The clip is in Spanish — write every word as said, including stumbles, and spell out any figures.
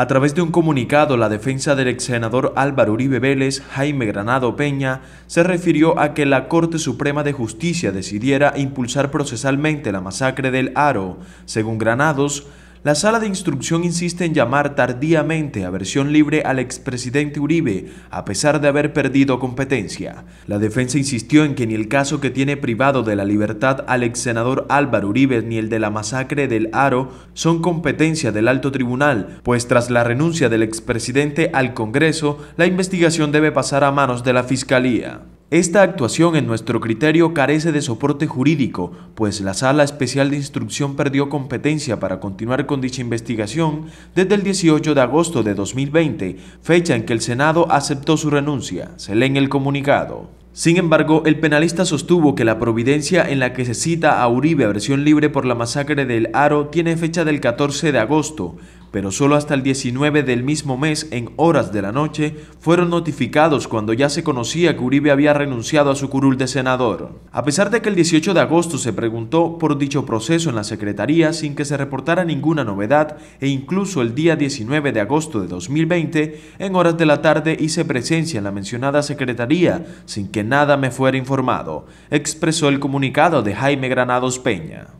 A través de un comunicado, la defensa del exsenador Álvaro Uribe Vélez, Jaime Granados Peña, se refirió a que la Corte Suprema de Justicia decidiera impulsar procesalmente la masacre del Aro. Según Granados, la Sala de Instrucción insiste en llamar tardíamente a versión libre al expresidente Uribe, a pesar de haber perdido competencia. La defensa insistió en que ni el caso que tiene privado de la libertad al exsenador Álvaro Uribe ni el de la masacre del Aro son competencia del alto tribunal, pues tras la renuncia del expresidente al Congreso, la investigación debe pasar a manos de la Fiscalía. Esta actuación, en nuestro criterio, carece de soporte jurídico, pues la Sala Especial de Instrucción perdió competencia para continuar con dicha investigación desde el dieciocho de agosto de dos mil veinte, fecha en que el Senado aceptó su renuncia, se lee en el comunicado. Sin embargo, el penalista sostuvo que la providencia en la que se cita a Uribe a versión libre por la masacre del Aro tiene fecha del catorce de agosto, pero solo hasta el diecinueve del mismo mes, en horas de la noche, fueron notificados cuando ya se conocía que Uribe había renunciado a su curul de senador. A pesar de que el dieciocho de agosto se preguntó por dicho proceso en la Secretaría sin que se reportara ninguna novedad, e incluso el día diecinueve de agosto de dos mil veinte, en horas de la tarde hice presencia en la mencionada Secretaría sin que nada me fuera informado, expresó el comunicado de Jaime Granados Peña.